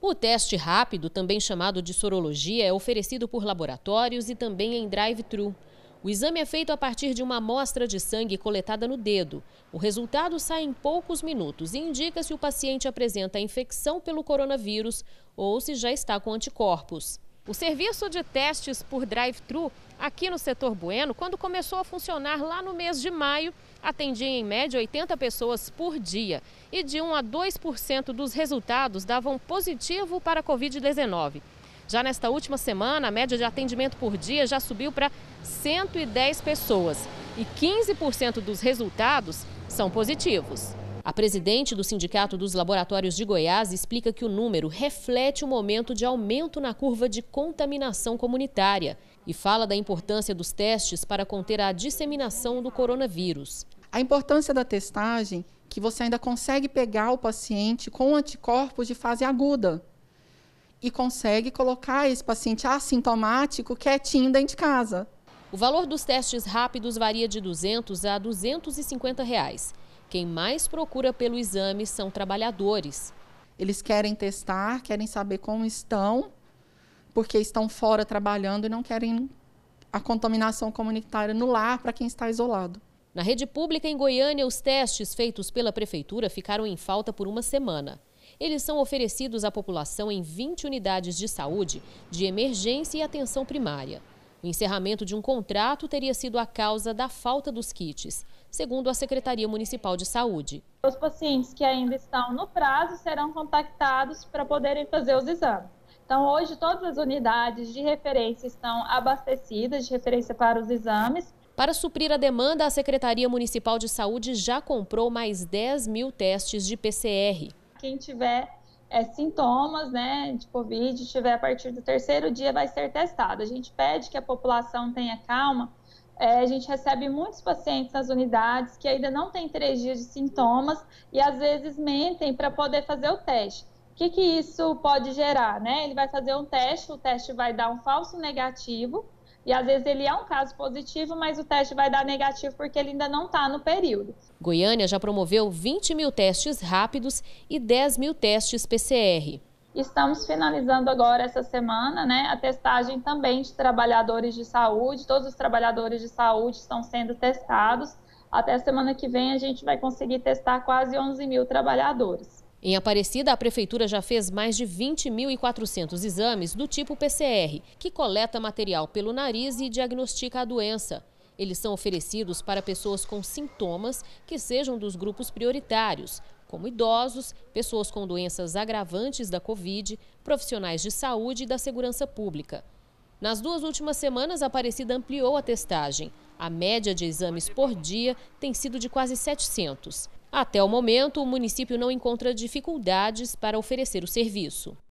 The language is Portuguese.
O teste rápido, também chamado de sorologia, é oferecido por laboratórios e também em drive-thru. O exame é feito a partir de uma amostra de sangue coletada no dedo. O resultado sai em poucos minutos e indica se o paciente apresenta infecção pelo coronavírus ou se já está com anticorpos. O serviço de testes por drive-thru aqui no setor Bueno, quando começou a funcionar lá no mês de maio, atendia em média 80 pessoas por dia e de 1 a 2% dos resultados davam positivo para a COVID-19. Já nesta última semana, a média de atendimento por dia já subiu para 110 pessoas e 15% dos resultados são positivos. A presidente do Sindicato dos Laboratórios de Goiás explica que o número reflete o momento de aumento na curva de contaminação comunitária e fala da importância dos testes para conter a disseminação do coronavírus. A importância da testagem, que você ainda consegue pegar o paciente com anticorpos de fase aguda e consegue colocar esse paciente assintomático quietinho dentro de casa. O valor dos testes rápidos varia de R$ 200 a R$ 250 reais. Quem mais procura pelo exame são trabalhadores. Eles querem testar, querem saber como estão, porque estão fora trabalhando e não querem a contaminação comunitária no lar para quem está isolado. Na rede pública em Goiânia, os testes feitos pela prefeitura ficaram em falta por uma semana. Eles são oferecidos à população em 20 unidades de saúde, de emergência e atenção primária. O encerramento de um contrato teria sido a causa da falta dos kits, segundo a Secretaria Municipal de Saúde. Os pacientes que ainda estão no prazo serão contactados para poderem fazer os exames. Então, hoje, todas as unidades de referência estão abastecidas de referência para os exames. Para suprir a demanda, a Secretaria Municipal de Saúde já comprou mais 10 mil testes de PCR. Quem tiver sintomas, de Covid, tiver a partir do terceiro dia, vai ser testado. A gente pede que a população tenha calma. A gente recebe muitos pacientes nas unidades que ainda não têm 3 dias de sintomas e às vezes mentem para poder fazer o teste. O que isso pode gerar? Ele vai fazer um teste, o teste vai dar um falso negativo e às vezes ele é um caso positivo, mas o teste vai dar negativo porque ele ainda não está no período. Goiânia já promoveu 20 mil testes rápidos e 10 mil testes PCR. Estamos finalizando agora essa semana, a testagem também de trabalhadores de saúde. Todos os trabalhadores de saúde estão sendo testados. Até a semana que vem a gente vai conseguir testar quase 11 mil trabalhadores. Em Aparecida, a prefeitura já fez mais de 20.400 exames do tipo PCR, que coleta material pelo nariz e diagnostica a doença. Eles são oferecidos para pessoas com sintomas que sejam dos grupos prioritários, como idosos, pessoas com doenças agravantes da Covid, profissionais de saúde e da segurança pública. Nas 2 últimas semanas, a Aparecida ampliou a testagem. A média de exames por dia tem sido de quase 700. Até o momento, o município não encontra dificuldades para oferecer o serviço.